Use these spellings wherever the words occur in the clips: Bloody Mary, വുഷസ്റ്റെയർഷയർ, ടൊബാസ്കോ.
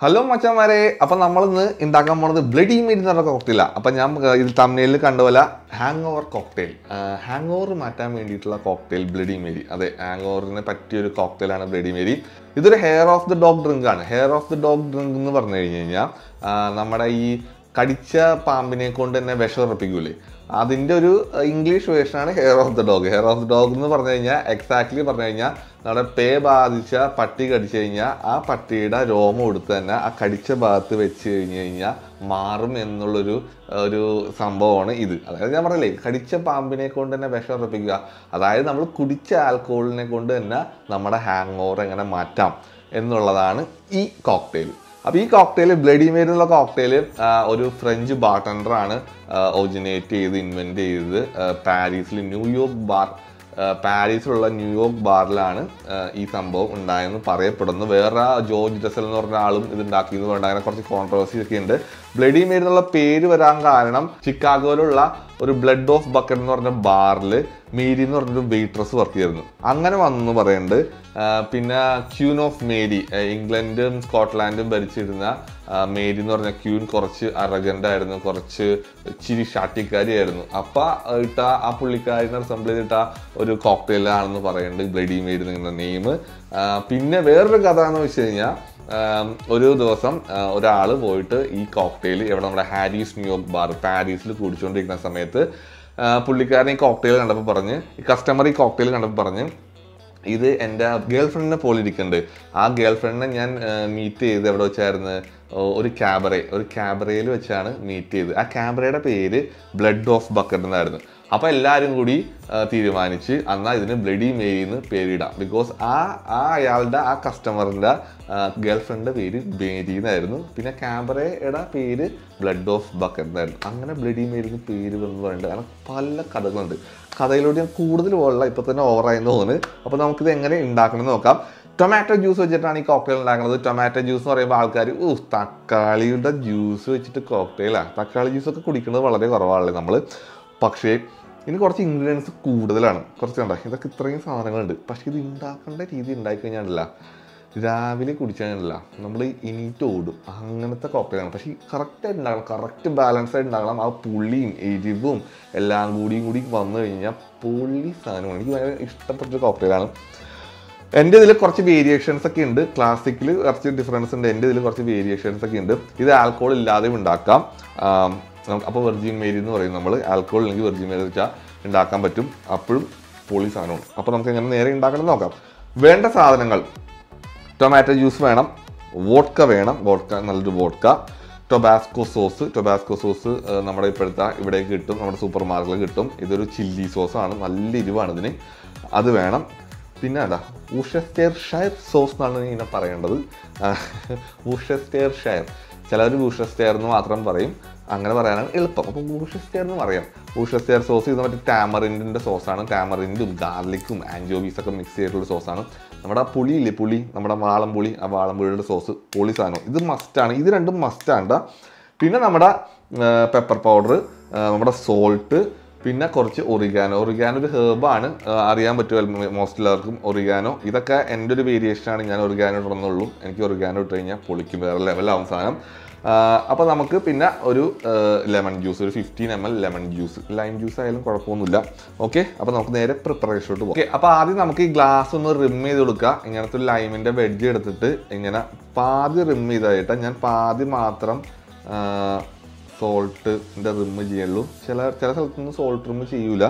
Hello, Machamare. Upon Amalan in Dagamon, Bloody Mary cocktail. Upon Yam thumbnail candola, hangover cocktail. Hangover matam in cocktail, Bloody Mary. The hangover in a particular cocktail and a Bloody Mary. This is hair of the dog drink. Hair of the dog drink in the Varnaya. Namada Kadicha Pambine Kondan, a Vesher Piguli. That's the English version of hair of the dog. Hair of the dog is exactly the same. Our pay is a patty. That patty is a room. That patty is a bath. That is a marm. That is a sambo. That is a pump. That is a pig. That is a alcohol. That is a cocktail. This cocktail is Bloody Mary cocktail. A French bartender originated in Paris, New York Bar. Paris New York Bar. This sambo is a George Russell controversy. Bloody Mary is Chicago. ഒരു blood of bucket എന്ന് പറഞ്ഞ ബാറിൽ Mary എന്ന് പറഞ്ഞൊരു waitress work ചെയ്യുന്നു. അങ്ങനെ വന്നു പറയുന്നുണ്ട്. പിന്നെ ക്യൂൻ ഓഫ് മേരി ഇംഗ്ലണ്ടും സ്കോട്ട്ലാൻഡും ഭരിച്ചിരുന്ന മേരി എന്ന് പറഞ്ഞ ക്യൂൻ കുറച്ച് അറഗന്റ് ആയിരുന്നു, കുറച്ച് ചിരി ഷാട്ടിക്കാരിയായിരുന്നു. അപ്പ ഇട്ട ആ പുള്ളിക്കാരനെ അസംബിൾ ചെയ്തിട്ട ഒരു കോക്ടെയിൽ ആണെന്ന് പറയുന്നുണ്ട് ബ്ലഡി മേരി എന്ന നെയിം. പിന്നെ വേറൊരു കഥ എന്ന് വെച്ചുകഴിഞ്ഞാൽ ഒരു ദിവസം ഒരാൾ പോയിട്ട് ഈ കോക്ടെയിൽ ഇവിടെ നമ്മുടെ ഹാരീസ് ന്യൂയോർക്ക് ബാർ പാരീസിൽ കുടിച്ചുകൊണ്ടിരിക്കുന്ന സമയത്ത് പുള്ളിക്കാരൻ ഈ കോക്ടെയിൽ കണ്ടപ്പോൾ പറഞ്ഞു, ഈ കസ്റ്റമർ ഈ കോക്ടെയിൽ കണ്ടപ്പോൾ പറഞ്ഞു, ഇത് എൻ്റെ ഗേൾഫ്രണ്ടിനെ പോലെ ഇരിക്കുന്നുണ്ട്. ആ ഗേൾഫ്രണ്ടിനെ ഞാൻ മീറ്റ് ചെയ്ത് എവിടെ വെച്ചായിരുന്നു, ഒരു ക്യാബറയിൽ വെച്ചാണ് മീറ്റ് ചെയ്ത്. ആ ക്യാബറയുടെ പേര് ബ്ലഡ് ഓഫ് ബക്കറ്റ് എന്നായിരുന്നു. അപ്പോൾ എല്ലാവരും കൂടി തീരുമാനിച്ച് അന്നാ ഇതിനെ ബ്ലഡി മേരി എന്ന് പേരിടാം, ബിക്കോസ് ആ അയാളുടെ ആ കസ്റ്റമറിൻ്റെ ഗേൾഫ്രണ്ടിൻ്റെ പേര് മേരി എന്നായിരുന്നു. പിന്നെ ക്യാബറയുടെ പേര് ബ്ലഡ് ഓഫ് ബക്കറ്റ് എന്നായിരുന്നു. അങ്ങനെ ബ്ലഡി മേരി എന്ന് പേര് എന്ന് പറയുന്നത് അങ്ങനെ പല കഥകളുണ്ട്. കഥയിലൂടെ ഞാൻ കൂടുതൽ പോലുള്ള ഇപ്പോൾ തന്നെ ഓവറായെന്ന് തോന്നുന്നു. അപ്പോൾ നമുക്കിത് എങ്ങനെ ഉണ്ടാക്കണമെന്ന് നോക്കാം. ടൊമാറ്റോ ജ്യൂസ് വെച്ചിട്ടാണ് ഈ കോക്ടെയിൽ ഉണ്ടാക്കുന്നത്. ടൊമാറ്റോ ജ്യൂസ് എന്ന് പറയുമ്പോൾ ആൾക്കാർ തക്കാളിയുടെ ജ്യൂസ് വെച്ചിട്ട് കോക്ടെയിലാണ്. തക്കാളി ജ്യൂസൊക്കെ കുടിക്കുന്നത് വളരെ കുറവാണല്ലേ നമ്മൾ. പക്ഷേ ഇതിന് കുറച്ച് ഇൻഗ്രീഡിയൻസ് കൂടുതലാണ്. കുറച്ച് ഉണ്ടാക്കി ഇതൊക്കെ ഇത്രയും സാധനങ്ങളുണ്ട്. പക്ഷേ ഇത് ഉണ്ടാക്കേണ്ട രീതി ഉണ്ടാക്കിക്കഴിഞ്ഞാലല്ല, രാവിലെ കുടിച്ചാലല്ല നമ്മൾ ഇനിയിട്ട് ഓടും അങ്ങനത്തെ കോക്ടെയിലാണ്. പക്ഷേ കറക്റ്റായിട്ട് ഉണ്ടാകണം, കറക്റ്റ് ബാലൻസായിട്ട് ഉണ്ടാകണം. ആ പുളിയും എരിവും എല്ലാം കൂടി വന്നു കഴിഞ്ഞാൽ പുളി സാധനമാണ്. എനിക്ക് ഭയങ്കര ഇഷ്ടപ്പെട്ടൊരു കോക്ടെയിലാണ്. എൻ്റെ ഇതിൽ കുറച്ച് വേരിയേഷൻസ് ഒക്കെ ഉണ്ട്. ക്ലാസിക്കിൽ കുറച്ച് ഡിഫറൻസ് ഉണ്ട്. എൻ്റെ ഇതിൽ കുറച്ച് വേരിയേഷൻസ് ഒക്കെ ഉണ്ട്. ഇത് ആൽക്കോൾ ഇല്ലാതെയും ഉണ്ടാക്കാം. അപ്പോൾ വെർജിൻ മേരി എന്ന് പറയും നമ്മൾ. ആൽക്കോൾ അല്ലെങ്കിൽ വെർജിൻ മേരി വെച്ചാൽ ഉണ്ടാക്കാൻ പറ്റും. അപ്പോഴും പൊളി സാധനമാണ്. അപ്പോൾ നമുക്ക് എങ്ങനെ നേരെ ഉണ്ടാക്കണം നോക്കാം. വേണ്ട സാധനങ്ങൾ: ടൊമാറ്റോ ജ്യൂസ് വേണം, വോഡ്ക വേണം, വോഡ്ക നല്ലൊരു vodka, ടൊബാസ്കോ sauce. ടൊബാസ്കോ sauce നമ്മുടെ ഇപ്പോഴത്തെ ഇവിടേക്ക് കിട്ടും, നമ്മുടെ സൂപ്പർ മാർക്കറ്റിൽ കിട്ടും. ഇതൊരു ചില്ലി സോസാണ്, നല്ല എരിവാണ് ഇതിന്, അത് വേണം. പിന്നെ അതാ വുഷസ്റ്റെയർഷയർ സോസ് എന്നാണ് ഇങ്ങനെ പറയേണ്ടത്. വുഷസ്റ്റെയർഷയർ, ചിലവർ വുഷസ്റ്റെയർ എന്ന് മാത്രം പറയും, അങ്ങനെ പറയാനാണ് എളുപ്പം. അപ്പോൾ വുഷസ്റ്റെയർ എന്ന് പറയാം. വുഷസ്റ്റെയർ സോസ് ഇത് മറ്റേ ടാമറിൻ്റെ സോസാണ്. ടാമറിൻറ്റും ഗാർലിക്കും ആൻജോബീസൊക്കെ മിക്സ് ചെയ്തിട്ടുള്ള സോസാണ്. നമ്മുടെ പുളിയില്ലേ, പുളി, നമ്മുടെ വാളംപുളി, ആ വാളംപുളിയുടെ സോസ് പുളി സാധനം. ഇത് മസ്റ്റാണ്, ഇത് രണ്ടും മസ്റ്റാണ്. പിന്നെ നമ്മുടെ പെപ്പർ പൗഡർ, നമ്മുടെ സോൾട്ട്, പിന്നെ കുറച്ച് ഒറിഗാനോ. ഒറിഗാനോ ഒരു ഹെർബാണ്, അറിയാൻ പറ്റുമല്ലോ മോസ്റ്റ് എല്ലാവർക്കും ഒറിഗാനോ. ഇതൊക്കെ എൻ്റെ ഒരു വേരിയേഷനാണ്, ഞാൻ ഒറിഗാനോ ഇടണമെന്നുള്ളൂ. എനിക്ക് ഒറിഗാനോ ഇട്ട് കഴിഞ്ഞാൽ പൊളിക്കും, വേറെ ലെവലാവും സാധനം. അപ്പോൾ നമുക്ക് പിന്നെ ഒരു ലെമൺ ജ്യൂസ്, ഒരു 15 ml lemon juice. Lime juice ആയാലും കുഴപ്പമൊന്നുമില്ല. ഓക്കെ, അപ്പോൾ നമുക്ക് നേരെ പ്രിപ്പറേഷനോട്ട് പോകാം. ഓക്കെ, അപ്പോൾ ആദ്യം നമുക്ക് ഈ ഗ്ലാസ് ഒന്ന് റിം ചെയ്ത് കൊടുക്കുക. ഇങ്ങനത്തെ ഒരു ലൈമിൻ്റെ വെഡ്ജ് എടുത്തിട്ട് ഇങ്ങനെ പാതി റിം ചെയ്തായിട്ട് ഞാൻ പാതി മാത്രം സോൾട്ടിൻ്റെ റിമ്മ് ചെയ്യുള്ളൂ. ചില സ്ഥലത്തൊന്നും സോൾട്ട് റിമ്മ് ചെയ്യൂല,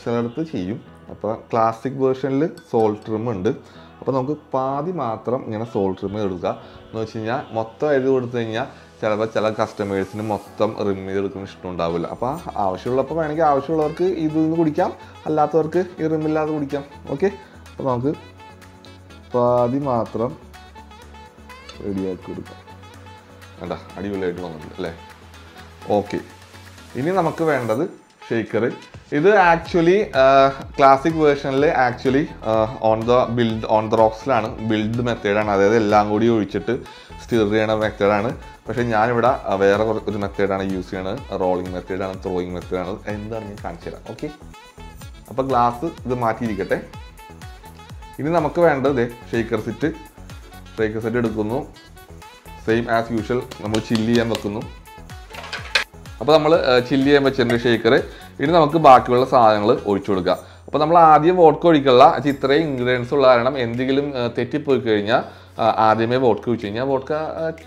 ചിലയിടത്ത് ചെയ്യും. അപ്പോൾ ക്ലാസിക് വേർഷനിൽ സോൾട്ട് റിമ്മ് ഉണ്ട്. അപ്പോൾ നമുക്ക് പാതി മാത്രം ഇങ്ങനെ സോൾട്ട് റിമ്മ് എടുക്കുക എന്ന് വെച്ച് കഴിഞ്ഞാൽ മൊത്തം എഴുതി കൊടുത്തു കഴിഞ്ഞാൽ ചിലപ്പോൾ ചില കസ്റ്റമേഴ്സിന് മൊത്തം റിമ്മ് ചെയ്തെടുക്കുന്ന ഇഷ്ടമുണ്ടാവില്ല. അപ്പോൾ ആവശ്യമുള്ളപ്പോൾ വേണമെങ്കിൽ ആവശ്യമുള്ളവർക്ക് ഇത് നിന്ന് കുടിക്കാം, അല്ലാത്തവർക്ക് ഈ റിമ്മില്ലാതെ കുടിക്കാം. ഓക്കെ, അപ്പോൾ നമുക്ക് പാതി മാത്രം റെഡിയാക്കി കൊടുക്കാം. എന്താ അടിപൊളിയായിട്ട് വന്നിട്ടുണ്ട് അല്ലേ. ഓക്കെ, ഇനി നമുക്ക് വേണ്ടത് ഷേക്കർ. ഇത് ആക്ച്വലി ക്ലാസിക് വേർഷനിൽ ആക്ച്വലി ഓൺ ദ റോക്സിലാണ്, ബിൽഡ് മെത്തേഡാണ്. അതായത് എല്ലാം കൂടി ഒഴിച്ചിട്ട് സ്റ്റിർ ചെയ്യണ മെത്തേഡാണ്. പക്ഷേ ഞാനിവിടെ വേറെ ഒരു മെത്തേഡാണ് യൂസ് ചെയ്യണത്, റോളിങ് മെത്തേഡാണ്, ത്രോയിങ് മെത്തേഡാണ്. എന്താണ് ഞാൻ കാണിച്ചു തരാം. ഓക്കെ, അപ്പോൾ ഗ്ലാസ് ഇത് മാറ്റിയിരിക്കട്ടെ. ഇനി നമുക്ക് വേണ്ടത് ഷേക്കർ സെറ്റ് എടുക്കുന്നു. same as usual. നമ്മൾ ചില്ലി ചെയ്യാൻ വെക്കുന്നു. അപ്പോൾ നമ്മൾ ചില്ലി ചെയ്യാൻ വെച്ചിട്ടുണ്ട് ഷേക്കർ. ഇനി നമുക്ക് ബാക്കിയുള്ള സാധനങ്ങൾ ഒഴിച്ചു കൊടുക്കുക. അപ്പോൾ നമ്മൾ ആദ്യം വോഡ്ക ഒഴിക്കല്ല. ഇത്രയും ഇൻഗ്രീഡിയൻസ് ഉള്ള കാരണം എന്തെങ്കിലും തെറ്റിപ്പോയി കഴിഞ്ഞാൽ ആദ്യമേ വോഡ്ക ഒഴിച്ചു കഴിഞ്ഞാൽ വോഡ്ക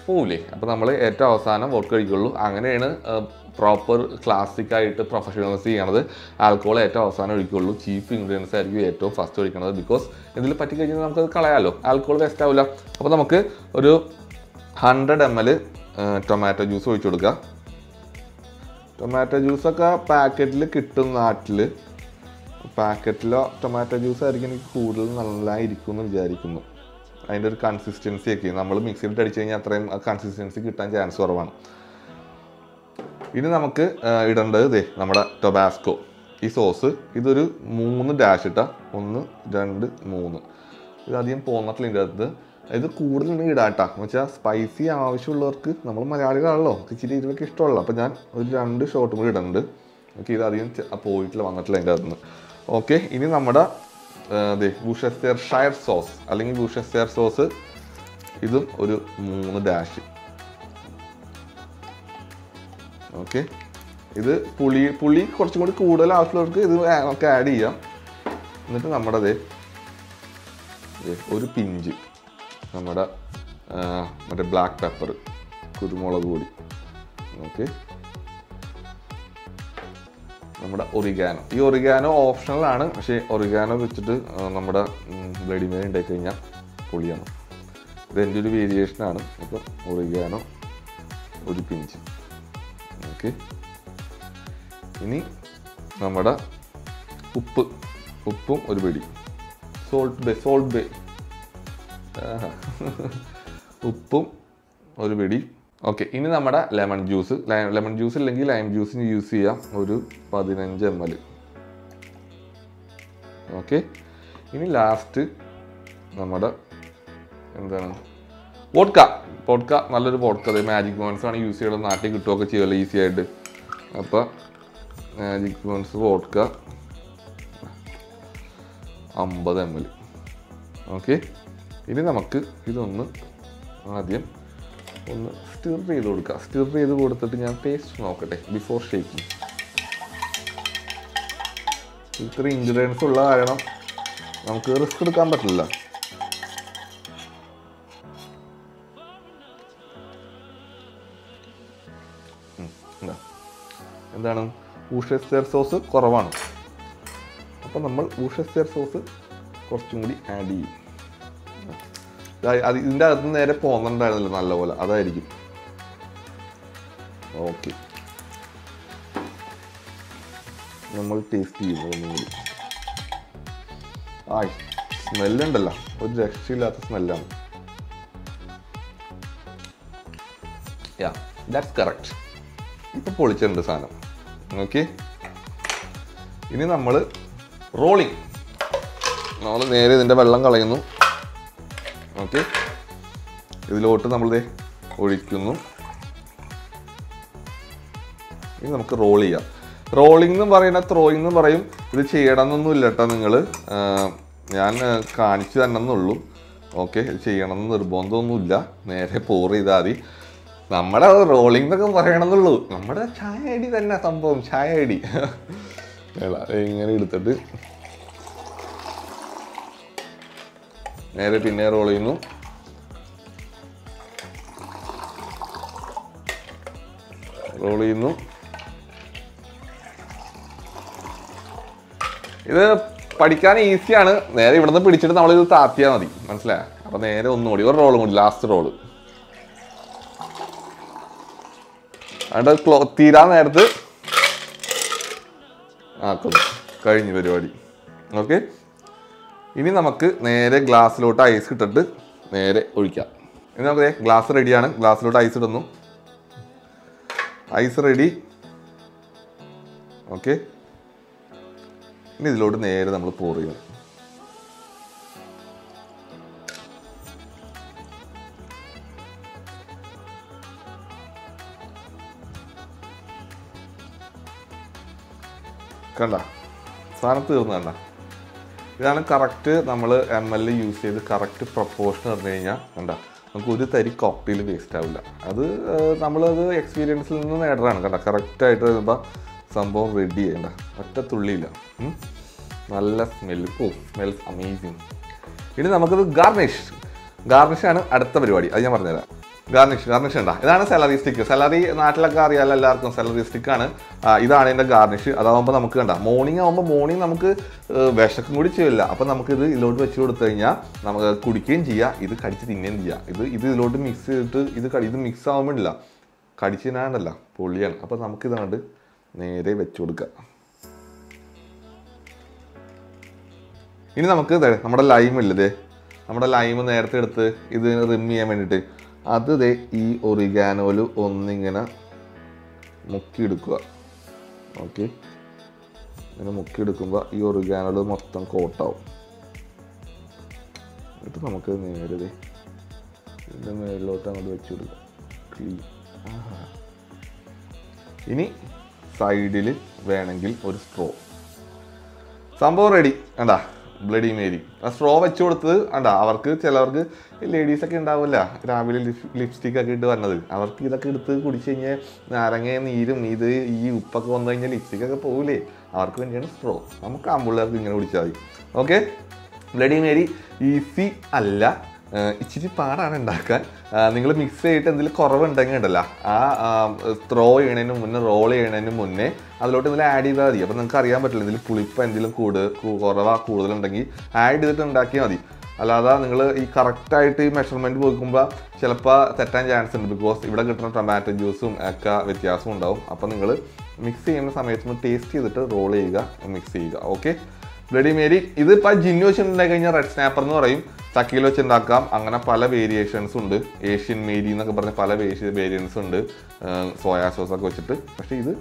പോവില്ലേ. അപ്പോൾ നമ്മൾ ഏറ്റവും അവസാനം വോഡ്ക ഒഴിക്കുള്ളൂ. അങ്ങനെയാണ് proper classic ആയിട്ട് professionals ചെയ്യുന്നത്. ആൽക്കഹോൾ ഏറ്റവും അവസാനം ഒഴിക്കുള്ളൂ. ചീഫ് ഇൻഗ്രീഡിയൻസ് ആയിരിക്കും ഏറ്റവും ഫസ്റ്റ് ഒഴിക്കുന്നത്. ബിക്കോസ് ഇതിൽ പറ്റി കഴിഞ്ഞാൽ നമുക്കത് കളയാമല്ലോ, ആൽക്കഹോൾ വേസ്റ്റ് ആവില്ല. അപ്പോൾ നമുക്ക് ഒരു 100 ml ടൊമാറ്റോ ജ്യൂസ് ഒഴിച്ചു കൊടുക്കുക. ടൊമാറ്റോ ജ്യൂസൊക്കെ പാക്കറ്റിൽ കിട്ടും. നാട്ടിൽ പാക്കറ്റിലോ ടൊമാറ്റോ ജ്യൂസ് ആയിരിക്കും എനിക്ക് കൂടുതൽ നല്ലതായിരിക്കും എന്ന് വിചാരിക്കുന്നു. അതിൻ്റെ ഒരു കൺസിസ്റ്റൻസിയൊക്കെ നമ്മൾ മിക്സിയിലിട്ട് അടിച്ചു കഴിഞ്ഞാൽ അത്രയും കൺസിസ്റ്റൻസി കിട്ടാൻ ചാൻസ് കുറവാണ്. ഇനി നമുക്ക് ഇടേണ്ടത് ഇതേ നമ്മുടെ ടൊബാസ്കോ ഈ സോസ്. ഇതൊരു 3 ഡാഷ് ഇട്ടാൽ 1 2 3 ഇതധികം പോന്നിട്ടില്ല. ഇതിൻ്റെ അടുത്ത് ഇത് കൂടുതലുണ്ടെങ്കിൽ ഇടാട്ടാ. എന്ന് വെച്ചാൽ സ്പൈസി ആവശ്യമുള്ളവർക്ക്, നമ്മൾ മലയാളികളാണല്ലോ, ഇച്ചിരി ഇതിലൊക്കെ ഇഷ്ടമുള്ള. അപ്പോൾ ഞാൻ ഒരു 2 ഷോട്ടും കൂടി ഇടുന്നുണ്ട്. ഓക്കെ, ഇതധികം പോയിട്ടില്ല, വന്നിട്ടില്ല അതിൻ്റെ അകത്തുനിന്ന്. ഓക്കെ, ഇനി നമ്മുടെ അതെ വുഷസ്റ്റെയർഷയർ സോസ് അല്ലെങ്കിൽ വുഷസ്റ്റെയർ സോസ്, ഇതും ഒരു 3 ഡാഷ്. ഓക്കെ, ഇത് പുളി കുറച്ചും കൂടി കൂടുതൽ ആവശ്യമുള്ളവർക്ക് ഇത് നമുക്ക് ആഡ് ചെയ്യാം. എന്നിട്ട് നമ്മുടെ അതെ ഒരു പിഞ്ച് നമ്മുടെ മറ്റേ ബ്ലാക്ക് പെപ്പർ, കുരുമുളക് പൊടി. ഓക്കെ, നമ്മുടെ ഒറിഗാനോ. ഈ ഒറിഗാനോ ഓപ്ഷണലാണ്, പക്ഷേ ഒറിഗാനോ വെച്ചിട്ട് നമ്മുടെ ബ്ലഡി മേരി ഉണ്ടാക്കി കഴിഞ്ഞാൽ പൊളിയാണ്. ഇതെൻ്റെ ഒരു വേരിയേഷനാണ്. അപ്പോൾ ഒറിഗാനോ ഒരു പിഞ്ച്. ഓക്കെ, ഇനി നമ്മുടെ ഉപ്പും ഒരു പിടി. സോൾട്ട് ബേ ഉപ്പും ഒരു പിടി. ഓക്കെ, ഇനി നമ്മുടെ ലെമൺ ജ്യൂസ് ഇല്ലെങ്കിൽ ലൈം ജ്യൂസിന് യൂസ് ചെയ്യാം. ഒരു 15 ml. ഓക്കെ, ഇനി ലാസ്റ്റ് നമ്മുടെ എന്താണ് വോഡ്ക. നല്ലൊരു വോഡ്ക, അത് മാജിക് മോൻസ് ആണ് യൂസ് ചെയ്യണം. നാട്ടിൽ കിട്ടുകയൊക്കെ ചെയ്യുമല്ലോ ഈസി ആയിട്ട്. അപ്പോൾ magic Mons vodka 50 ml. Okay, ഇനി നമുക്ക് ഇതൊന്ന് ആദ്യം ഒന്ന് സ്റ്റിർ ചെയ്ത് കൊടുക്കുക. സ്റ്റിർ ചെയ്ത് കൊടുത്തിട്ട് ഞാൻ ടേസ്റ്റ് നോക്കട്ടെ ബിഫോർ ഷേക്കിങ്. ഇത്ര ഇൻഗ്രീഡിയൻസ് ഉള്ള കാരണം നമുക്ക് റിസ്ക് എടുക്കാൻ പറ്റില്ല. എന്താണ് വുഷസ്റ്റെയർ സോസ് കുറവാണ്. അപ്പം നമ്മൾ വുഷസ്റ്റെയർ സോസ് കുറച്ചും കൂടി ആഡ് ചെയ്യും. അത് ഇതിൻ്റെ അകത്ത് നേരെ പോന്നിട്ടുണ്ടായിരുന്നല്ലോ നല്ലപോലെ, അതായിരിക്കും. ഓക്കെ, നമ്മൾ ടേസ്റ്റ് ചെയ്യുന്നു. ആ സ്മെല്ലുണ്ടല്ലോ, ഒരു രക്ഷയില്ലാത്ത സ്മെല്ലാണ്. Yeah, that's correct. ഇപ്പം പൊളിച്ചിട്ടുണ്ട് സാധനം. ഓക്കെ, ഇനി നമ്മൾ റോളിങ്, നമ്മൾ നേരെ ഇതിൻ്റെ വെള്ളം കളയുന്നു. ഓക്കെ, ഇതിലോട്ട് നമ്മളിത് ഒഴിക്കുന്നു. ഇനി നമുക്ക് റോൾ ചെയ്യാം. റോളിംഗ് എന്ന് പറയുന്ന ത്രോയിങ് എന്ന് പറയും. ഇത് ചെയ്യണമെന്നൊന്നുമില്ല കേട്ടോ, നിങ്ങൾ ഞാൻ കാണിച്ചു തന്നെന്നുള്ളൂ. ഓക്കെ, ഇത് ചെയ്യണമെന്ന് നിർബന്ധമൊന്നുമില്ല, നേരെ പോർ ചെയ്താൽ മതി. നമ്മുടെ റോളിംഗ് എന്നൊക്കെ പറയണമെന്നുള്ളൂ, നമ്മുടെ ചായ അടി തന്നെ സംഭവം. ചായ അടി ഇങ്ങനെ എടുത്തിട്ട് നേരെ പിന്നെ റോൾ ചെയ്യുന്നു. ഇത് പഠിക്കാൻ ഈസിയാണ്. നേരെ ഇവിടുന്ന് പിടിച്ചിട്ട് നമ്മളിത് താത്തിയാൽ മതി, മനസ്സിലായോ? അപ്പം നേരെ ഒന്നുകൂടി ഒരു റോളും കൂടി, ലാസ്റ്റ് റോള്. അവിടെ തീരാൻ നേരത്ത് ആക്കുന്നു. കഴിഞ്ഞു പരിപാടി. ഓക്കെ, ഇനി നമുക്ക് നേരെ ഗ്ലാസ്സിലോട്ട് ഐസ് ഇട്ടിട്ട് നേരെ ഒഴിക്കാം. ഇനി നമുക്ക് ഗ്ലാസ് റെഡിയാണ്. ഗ്ലാസ്സിലോട്ട് ഐസ് ഇടുന്നു. Ice ready. ഓക്കെ, ഇനി ഇതിലോട്ട് നേരെ നമ്മൾ പോർ ചെയ്യണം. കണ്ട സാധനം തീർന്നു. കണ്ട, ഇതാണ് കറക്റ്റ് നമ്മൾ ml യൂസ് ചെയ്ത് കറക്റ്റ് പ്രൊപ്പോർഷൻ പറഞ്ഞു കഴിഞ്ഞാൽ കണ്ട നമുക്കൊരു തരി കോക്ടൈൽ വേസ്റ്റ് ആവില്ല. അത് നമ്മളത് എക്സ്പീരിയൻസിൽ നിന്ന് നേടാനാണ് കേട്ടോ. കറക്റ്റായിട്ട് വരുമ്പോൾ സംഭവം റെഡി ചെയ്യണ്ട, ഒറ്റ തുള്ളിയില്ല. നല്ല സ്മെല്ല്, ഓ സ്മെൽസ് അമേസിങ്. ഇനി നമുക്കത് ഗാർണിഷാണ് അടുത്ത പരിപാടി, അത് ഞാൻ പറഞ്ഞുതരാം. ഗാർണിഷ് ഉണ്ടാ, ഇതാണ് സാലറി സ്റ്റിക്ക്. സാലറി നാട്ടിലൊക്കെ അറിയാമല്ലോ എല്ലാവർക്കും, സാലറി സ്റ്റിക്കാണ്. ഇതാണ് ഇതിൻ്റെ ഗാർണിഷ്. അതാവുമ്പോൾ നമുക്ക് കണ്ട മോർണിംഗ് ആകുമ്പോൾ നമുക്ക് വിശക്കും കൂടി ചെയ്യില്ല. അപ്പോൾ നമുക്കിത് ഇതിലോട്ട് വെച്ച് കൊടുത്തു കഴിഞ്ഞാൽ നമുക്ക് കുടിക്കുകയും ചെയ്യാം, ഇത് കടിച്ച് തിന്നുകയും ചെയ്യാം. ഇത് ഇതിലോട്ട് മിക്സ് ചെയ്തിട്ട് ഇത് മിക്സ് ആവുമ്പോഴില്ല, കടിച്ച് തിന്നാണ്ടല്ല, പൊള്ളിയാണ്. അപ്പോൾ നമുക്കിതാണ്ട് നേരെ വെച്ച് കൊടുക്കുക. ഇനി നമുക്ക് നമ്മുടെ ലൈം ഇല്ലതേ, നമ്മുടെ ലൈം നേരത്തെ എടുത്ത് ഇത് റിം ചെയ്യാൻ വേണ്ടിയിട്ട് അത് ദേ ഈ ഒറിഗാനോയിൽ ഒന്നിങ്ങനെ മുക്കിയെടുക്കുക. ഓക്കെ, ഇങ്ങനെ മുക്കിയെടുക്കുമ്പോൾ ഈ ഒറിഗാനോയിൽ മൊത്തം കോട്ടാവും. എന്നിട്ട് നമുക്ക് നേരത്തെ ഇതിൻ്റെ മേലിലോട്ട് അങ്ങോട്ട് വെച്ച് കൊടുക്കുക. ക്ലീൻ. ഇനി സൈഡിൽ വേണമെങ്കിൽ ഒരു സ്ട്രോ. സംഭവം റെഡി. എന്താ ബ്ലഡി മേരി. ആ സ്ട്രോ വെച്ച് കൊടുത്തത് കണ്ടാ, അവർക്ക് ചിലവർക്ക് ലേഡീസൊക്കെ ഉണ്ടാവില്ല രാവിലെ ലിപ്സ്റ്റിക് ഒക്കെ ഇട്ട് വന്നത്, അവർക്ക് ഇതൊക്കെ എടുത്ത് കുടിച്ച് കഴിഞ്ഞാൽ നാരങ്ങ നീരും ഈ ഉപ്പൊക്കെ വന്നു കഴിഞ്ഞാൽ ലിപ്സ്റ്റിക്കൊക്കെ പോകില്ലേ, അവർക്ക് വേണ്ടിയാണ് സ്ട്രോ. നമുക്ക് ആമ്പിള്ളേർക്ക് ഇങ്ങനെ കുടിച്ചാൽ മതി. ഓക്കെ, ബ്ലഡി മേരി ഈസി അല്ല, ഇച്ചിരി പാടാണ് ഉണ്ടാക്കാൻ. നിങ്ങൾ മിക്സ് ചെയ്തിട്ട് എന്തെങ്കിലും കുറവുണ്ടെങ്കിൽ ഉണ്ടല്ല, ആ ത്രോ ചെയ്യണതിന് മുന്നേ, റോൾ ചെയ്യണതിന് മുന്നേ അതിലോട്ട് എന്തെങ്കിലും ആഡ് ചെയ്താൽ മതി. അപ്പോൾ നിങ്ങൾക്ക് അറിയാൻ പറ്റില്ല എന്തെങ്കിലും പുളിപ്പം എന്തെങ്കിലും കൂടുതലുണ്ടെങ്കിൽ ആഡ് ചെയ്തിട്ട് ഉണ്ടാക്കിയാൽ മതി. അല്ലാതെ നിങ്ങൾ ഈ കറക്റ്റായിട്ട് ഈ മെഷർമെൻറ്റ് നോക്കുമ്പോൾ ചിലപ്പോൾ തെറ്റാൻ ചാൻസ് ഉണ്ട്. ബിക്കോസ് ഇവിടെ കിട്ടുന്ന ടൊമാറ്റോ ജ്യൂസും ഒക്കെ വ്യത്യാസം ഉണ്ടാവും. അപ്പോൾ നിങ്ങൾ മിക്സ് ചെയ്യുന്ന സമയത്ത് ടേസ്റ്റ് ചെയ്തിട്ട് റോൾ ചെയ്യുക, മിക്സ് ചെയ്യുക. Okay, bloody Mary. ഇതിപ്പോൾ ജിന്നു വെച്ചിട്ടുണ്ടായി കഴിഞ്ഞാൽ റെഡ് സ്നാപ്പർ എന്ന് പറയും, ചക്കിയിൽ വെച്ചുണ്ടാക്കാം. അങ്ങനെ പല വേരിയേഷൻസ് ഉണ്ട്. ഏഷ്യൻ മേരി എന്നൊക്കെ പറഞ്ഞ പല വേരിയൻസ് ഉണ്ട്, സോയാ സോസൊക്കെ വെച്ചിട്ട്. പക്ഷേ ഇത്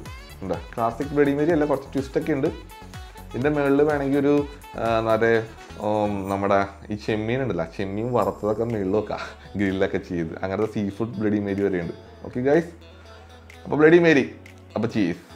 എന്താ ക്ലാസിക് ബ്ലഡി മേരി അല്ല, കുറച്ച് ട്വിസ്റ്റൊക്കെ ഉണ്ട്. ഇതിൻ്റെ മുകളിൽ വേണമെങ്കിൽ ഒരു നേരെ നമ്മുടെ ഈ ചെമ്മീൻ ഉണ്ടല്ലോ, ചെമ്മീൻ വറുത്തതൊക്കെ മുകളിൽ വെക്കാം, ഗ്രില്ലൊക്കെ ചെയ്ത്. അങ്ങനത്തെ സീ ഫുഡ് ബ്ലഡി മേരി വരെയുണ്ട്. ഓക്കെ ഗൈസ്, അപ്പോൾ ബ്ലഡി മേരി, അപ്പോൾ ചീസ്.